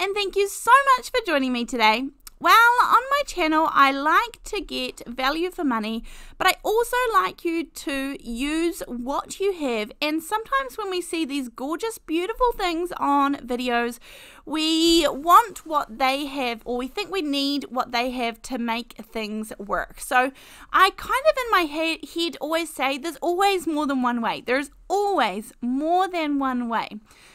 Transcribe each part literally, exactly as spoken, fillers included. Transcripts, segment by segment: and thank you so much for joining me today. Well, on my channel, I like to get value for money, but I also like you to use what you have. And sometimes when we see these gorgeous, beautiful things on videos, we want what they have, or we think we need what they have to make things work. So I kind of in my head, head always say there's always more than one way. There's always more than one way.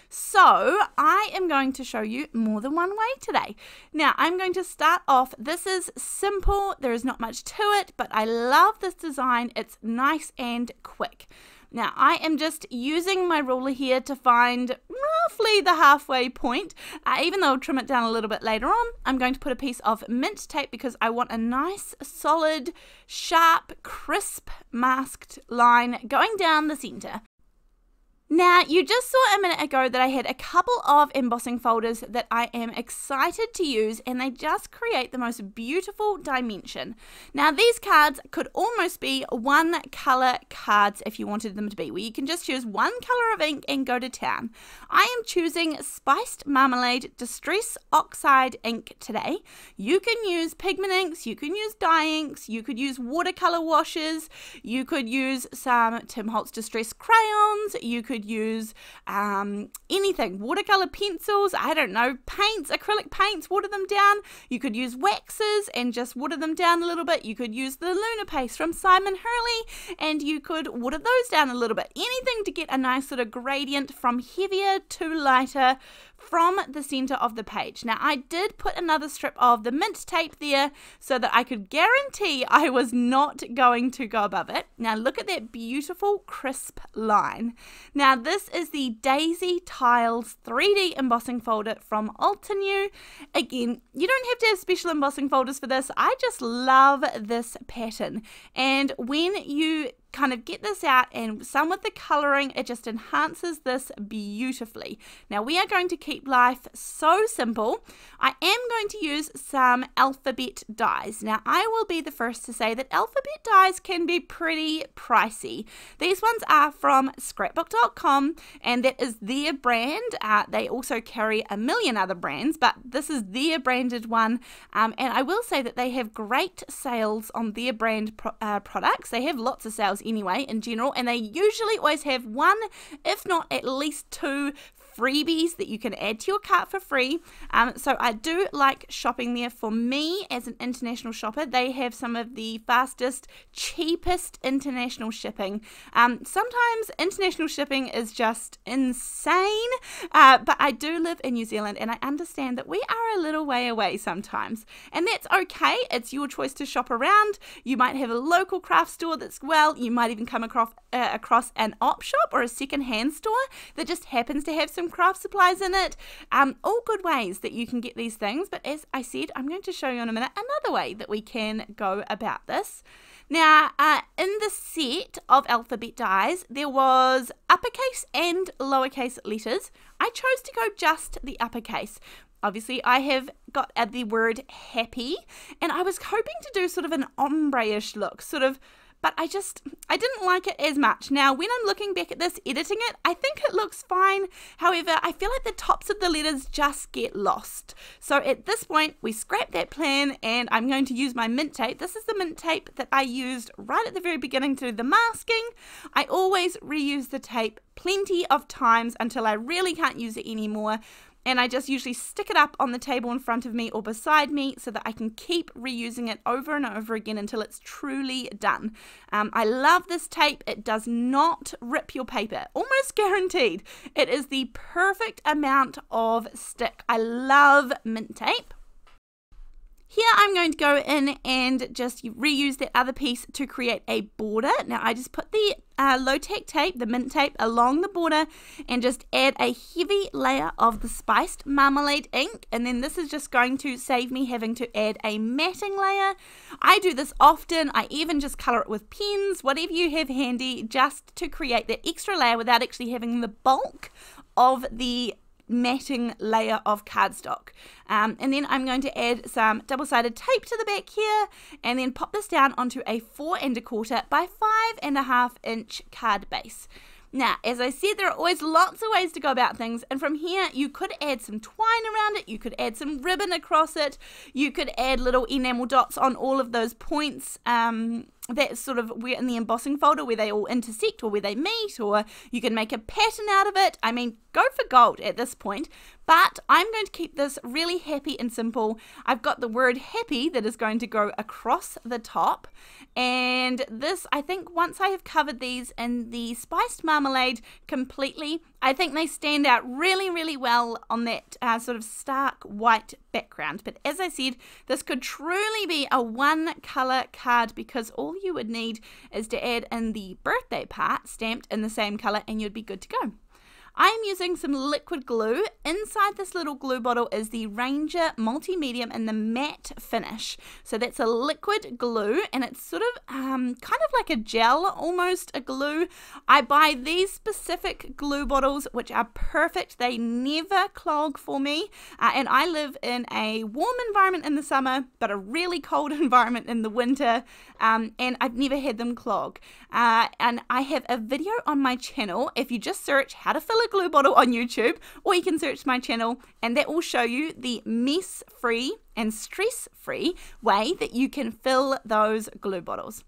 So I am going to show you more than one way today. Now I'm going to start off, this is simple, there is not much to it, but I love this design, it's nice and quick. Now I am just using my ruler here to find roughly the halfway point, uh, even though I'll trim it down a little bit later on. I'm going to put a piece of mint tape because I want a nice, solid, sharp, crisp, masked line going down the center. Now, you just saw a minute ago that I had a couple of embossing folders that I am excited to use, and they just create the most beautiful dimension. Now, these cards could almost be one color cards if you wanted them to be, where you can just choose one color of ink and go to town. I am choosing Spiced Marmalade Distress Oxide ink today. You can use pigment inks, you can use dye inks, you could use watercolor washes, you could use some Tim Holtz Distress crayons, you could use um, anything, watercolor pencils, I don't know, paints, acrylic paints, water them down. You could use waxes and just water them down a little bit. You could use the Luna paste from Simon Hurley and you could water those down a little bit. Anything to get a nice sort of gradient from heavier to lighter from the center of the page. Now I did put another strip of the mint tape there so that I could guarantee I was not going to go above it. Now look at that beautiful crisp line. Now Now this is the Daisy Tiles three D embossing folder from Altenew. Again, you don't have to have special embossing folders for this. I just love this pattern. And when you kind of get this out and some with the coloring, it just enhances this beautifully. Now we are going to keep life so simple. I am going to use some alphabet dies. Now I will be the first to say that alphabet dies can be pretty pricey. These ones are from scrapbook dot com, and that is their brand. Uh, they also carry a million other brands, but this is their branded one. Um, and I will say that they have great sales on their brand pro uh, products. They have lots of sales anyway in general, and they usually always have one, if not at least two freebies that you can add to your cart for free. Um, so I do like shopping there. For me, as an international shopper, they have some of the fastest, cheapest international shipping. Um, sometimes international shipping is just insane, uh, but I do live in New Zealand and I understand that we are a little way away sometimes. And that's okay, it's your choice to shop around. You might have a local craft store that's, well, you might even come across, uh, across an op shop or a second-hand store that just happens to have some craft supplies in it. Um, all good ways that you can get these things, but as I said, I'm going to show you in a minute another way that we can go about this. Now, uh, in the set of alphabet dies, there was uppercase and lowercase letters. I chose to go just the uppercase. Obviously, I have got uh, the word happy, and I was hoping to do sort of an ombre-ish look, sort of. But I just, I didn't like it as much. Now, when I'm looking back at this, editing it, I think it looks fine. However, I feel like the tops of the letters just get lost. So at this point, we scrap that plan and I'm going to use my mint tape. This is the mint tape that I used right at the very beginning to do the masking. I always reuse the tape plenty of times until I really can't use it anymore. And I just usually stick it up on the table in front of me or beside me so that I can keep reusing it over and over again until it's truly done. Um, I love this tape. It does not rip your paper, almost guaranteed. It is the perfect amount of stick. I love mint tape. Here I'm going to go in and just reuse that other piece to create a border. Now I just put the uh, low-tech tape, the mint tape, along the border and just add a heavy layer of the Spiced Marmalade ink. And then this is just going to save me having to add a matting layer. I do this often. I even just color it with pens, whatever you have handy, just to create that extra layer without actually having the bulk of the matting layer of cardstock. Um, and then I'm going to add some double-sided tape to the back here and then pop this down onto a four and a quarter by five and a half inch card base. Now, as I said, there are always lots of ways to go about things, and from here you could add some twine around it, you could add some ribbon across it, you could add little enamel dots on all of those points. Um, that's sort of where in the embossing folder where they all intersect or where they meet, or you can make a pattern out of it. I mean, go for gold at this point, but I'm going to keep this really happy and simple. I've got the word happy that is going to go across the top, and this, I think once I have covered these in the Spiced Marmalade completely, I think they stand out really, really well on that uh, sort of stark white background. But as I said, this could truly be a one color card, because all you would need is to add in the birthday part stamped in the same color and you'd be good to go. I'm using some liquid glue. Inside this little glue bottle is the Ranger Multi Medium in the matte finish. So that's a liquid glue, and it's sort of um, kind of like a gel, almost a glue. I buy these specific glue bottles, which are perfect. They never clog for me. Uh, and I live in a warm environment in the summer, but a really cold environment in the winter. Um, and I've never had them clog. Uh, and I have a video on my channel. If you just search how to fill a glue bottle on YouTube, or you can search my channel, and that will show you the mess free and stress free way that you can fill those glue bottles.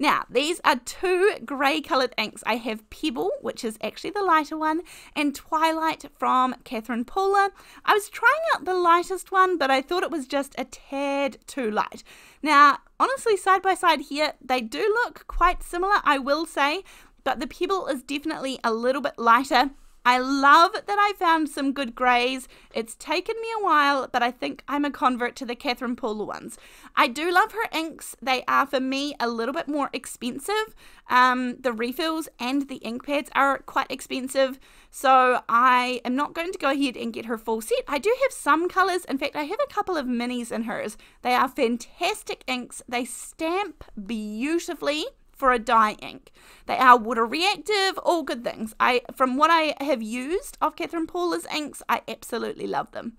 Now, these are two grey coloured inks. I have Pebble, which is actually the lighter one, and Twilight from Catherine Pooler. I was trying out the lightest one, but I thought it was just a tad too light. Now, honestly, side by side here, they do look quite similar, I will say, but the Pebble is definitely a little bit lighter. I love that I found some good greys. It's taken me a while, but I think I'm a convert to the Catherine Pooler ones. I do love her inks. They are, for me, a little bit more expensive. Um, the refills and the ink pads are quite expensive, so I am not going to go ahead and get her full set. I do have some colours. In fact, I have a couple of minis in hers. They are fantastic inks. They stamp beautifully for a dye ink. They are water reactive, all good things. I, from what I have used of Catherine Pooler's inks, I absolutely love them.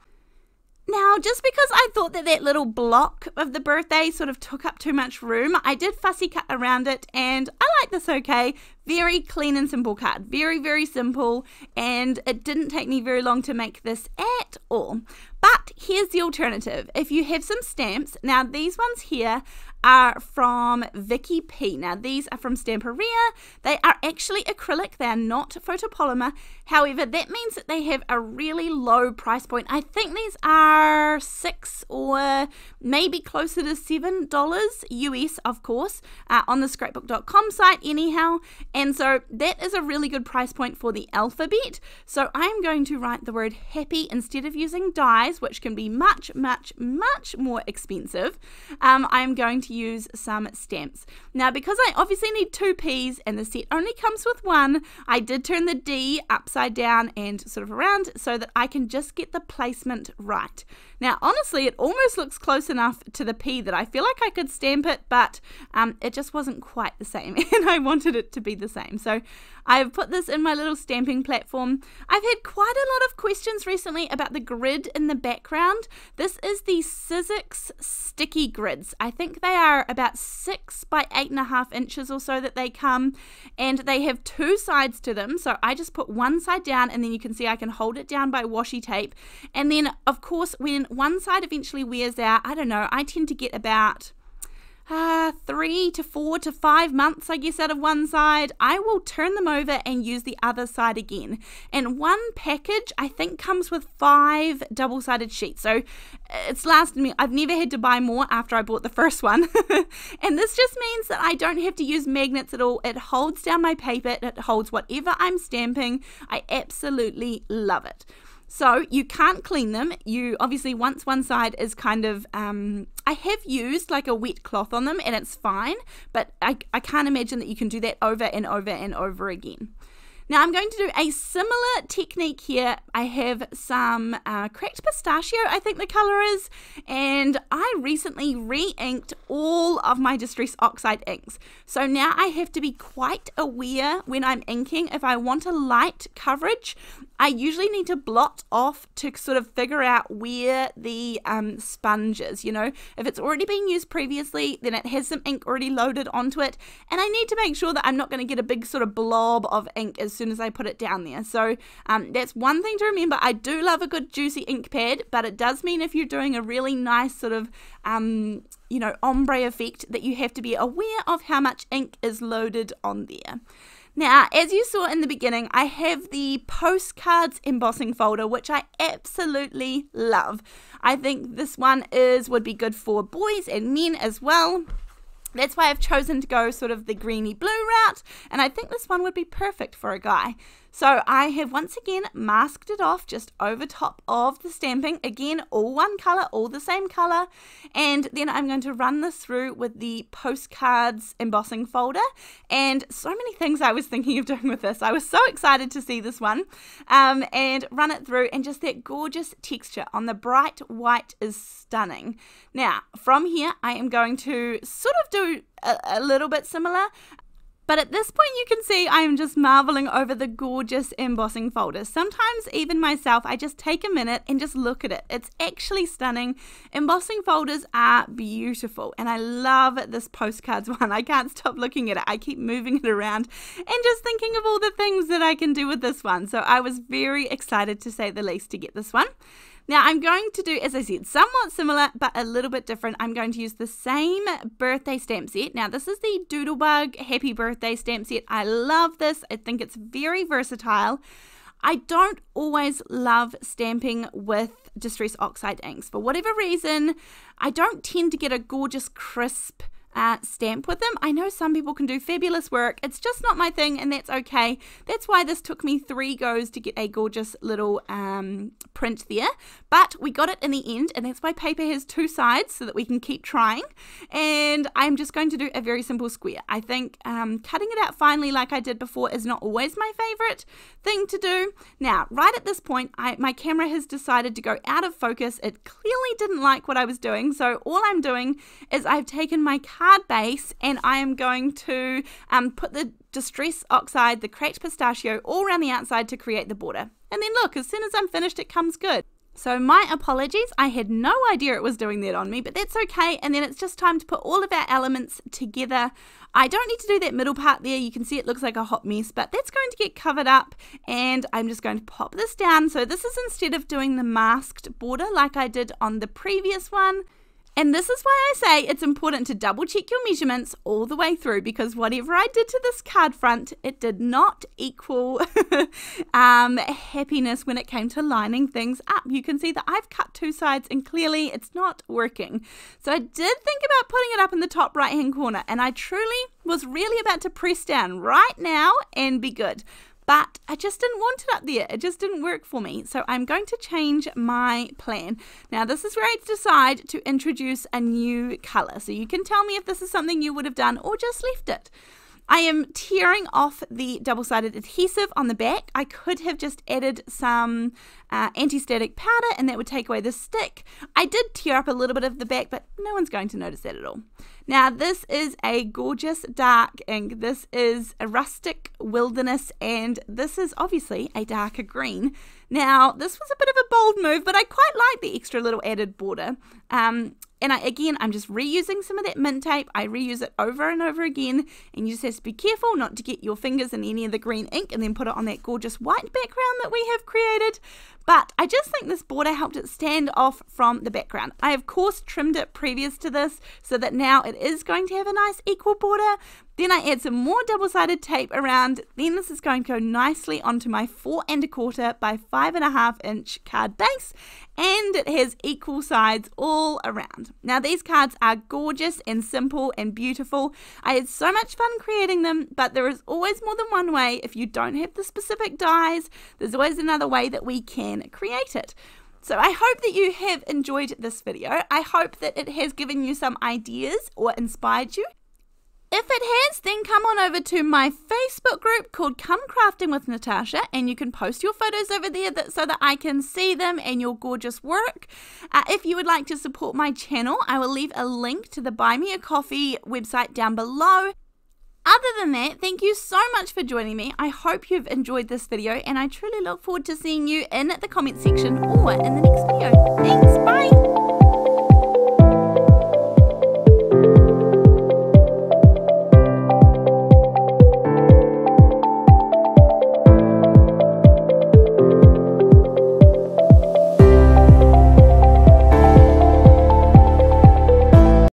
Now, just because I thought that that little block of the birthday sort of took up too much room, I did fussy cut around it, and I like this okay. Very clean and simple card. Very, very simple, and it didn't take me very long to make this at all. But here's the alternative. If you have some stamps, now these ones here are from Vicky P. Now these are from Stamperia. They are actually acrylic. They are not photopolymer. However, that means that they have a really low price point. I think these are six or maybe closer to seven dollars U S, of course, uh, on the scrapbook dot com site anyhow. And so that is a really good price point for the alphabet. So I'm going to write the word happy instead of using dyes, which can be much, much, much more expensive. Um, I'm going to use some stamps. Now, because I obviously need two P's and the set only comes with one, I did turn the D upside down and sort of around so that I can just get the placement right. Now, honestly, it almost looks close enough to the P that I feel like I could stamp it, but um, it just wasn't quite the same, and I wanted it to be the same. So I've put this in my little stamping platform. I've had quite a lot of questions recently about the grid in the background. This is the Sizzix sticky grids. I think they are about six by eight and a half inches or so that they come, and they have two sides to them. So I just put one side down, and then you can see I can hold it down by washi tape. And then of course, when one side eventually wears out, I don't know, I tend to get about Uh, three to four to five months, I guess, out of one side. I will turn them over and use the other side again. And one package, I think, comes with five double-sided sheets. So it's lasted me. I've never had to buy more after I bought the first one. And this just means that I don't have to use magnets at all. It holds down my paper. It holds whatever I'm stamping. I absolutely love it. So you can't clean them. You obviously, once one side is kind of, um, I have used like a wet cloth on them and it's fine, but I, I can't imagine that you can do that over and over and over again. Now I'm going to do a similar technique here. I have some uh, Cracked Pistachio, I think the color is, and I recently re-inked all of my Distress Oxide inks. So now I have to be quite aware when I'm inking. If I want a light coverage, I usually need to blot off to sort of figure out where the um, sponge is. You know, if it's already been used previously, then it has some ink already loaded onto it, and I need to make sure that I'm not going to get a big sort of blob of ink as soon as I put it down there. So um, that's one thing to remember. I do love a good juicy ink pad, but it does mean if you're doing a really nice sort of um, you know, ombre effect, that you have to be aware of how much ink is loaded on there. Now, as you saw in the beginning, I have the postcards embossing folder, which I absolutely love. I think this one is would be good for boys and men as well. That's why I've chosen to go sort of the greeny blue route, and I think this one would be perfect for a guy. So I have once again masked it off just over top of the stamping. Again, all one colour, all the same colour. And then I'm going to run this through with the postcards embossing folder. And so many things I was thinking of doing with this. I was so excited to see this one. Um, and run it through, and just that gorgeous texture on the bright white is stunning. Now, from here, I am going to sort of do a, a little bit similar. But at this point you can see I am just marveling over the gorgeous embossing folder. Sometimes even myself, I just take a minute and just look at it. It's actually stunning. Embossing folders are beautiful, and I love this postcards one. I can't stop looking at it. I keep moving it around and just thinking of all the things that I can do with this one. So I was very excited, to say the least, to get this one. Now I'm going to do, as I said, somewhat similar but a little bit different. I'm going to use the same birthday stamp set. Now this is the Doodlebug Happy Birthday stamp set. I love this. I think it's very versatile. I don't always love stamping with Distress Oxide inks. For whatever reason, I don't tend to get a gorgeous crisp Uh, stamp with them. I know some people can do fabulous work. It's just not my thing, and that's okay. That's why this took me three goes to get a gorgeous little um, print there, but we got it in the end, and that's why paper has two sides, so that we can keep trying. And I'm just going to do a very simple square. I think um, cutting it out finely like I did before is not always my favorite thing to do. Now right at this point, I, my camera has decided to go out of focus. It clearly didn't like what I was doing, so all I'm doing is I've taken my hard base, and I am going to um, put the Distress Oxide, the Cracked Pistachio, all around the outside to create the border. And then look, as soon as I'm finished, it comes good. So my apologies, I had no idea it was doing that on me, but that's okay. And then it's just time to put all of our elements together. I don't need to do that middle part there. You can see it looks like a hot mess, but that's going to get covered up, and I'm just going to pop this down. So this is instead of doing the masked border like I did on the previous one. And this is why I say it's important to double check your measurements all the way through, because whatever I did to this card front, it did not equal um, happiness when it came to lining things up. You can see that I've cut two sides, and clearly it's not working. So I did think about putting it up in the top right hand corner, and I truly was really about to press down right now and be good. But I just didn't want it up there. It just didn't work for me. So I'm going to change my plan. Now this is where I decide to introduce a new colour. So you can tell me if this is something you would have done or just left it. I am tearing off the double-sided adhesive on the back. I could have just added some uh, anti-static powder, and that would take away the stick. I did tear up a little bit of the back, but no one's going to notice that at all. Now this is a gorgeous dark ink. This is a rustic wilderness, and this is obviously a darker green. Now this was a bit of a bold move, but I quite like the extra little added border. Um, And I, again, I'm just reusing some of that mint tape. I reuse it over and over again. And you just have to be careful not to get your fingers in any of the green ink and then put it on that gorgeous white background that we have created. But I just think this border helped it stand off from the background. I, of course, trimmed it previous to this so that now it is going to have a nice equal border. Then I add some more double-sided tape around. Then this is going to go nicely onto my four and a quarter by five and a half inch card base. And it has equal sides all around. Now these cards are gorgeous and simple and beautiful. I had so much fun creating them, but there is always more than one way. If you don't have the specific dies, there's always another way that we can create it. So I hope that you have enjoyed this video. I hope that it has given you some ideas or inspired you. If it has, then come on over to my Facebook group called Come Crafting with Natasha, and you can post your photos over there that, so that I can see them and your gorgeous work. Uh, if you would like to support my channel, I will leave a link to the Buy Me a Coffee website down below. Other than that, thank you so much for joining me. I hope you've enjoyed this video, and I truly look forward to seeing you in the comment section or in the next video. Thanks, bye!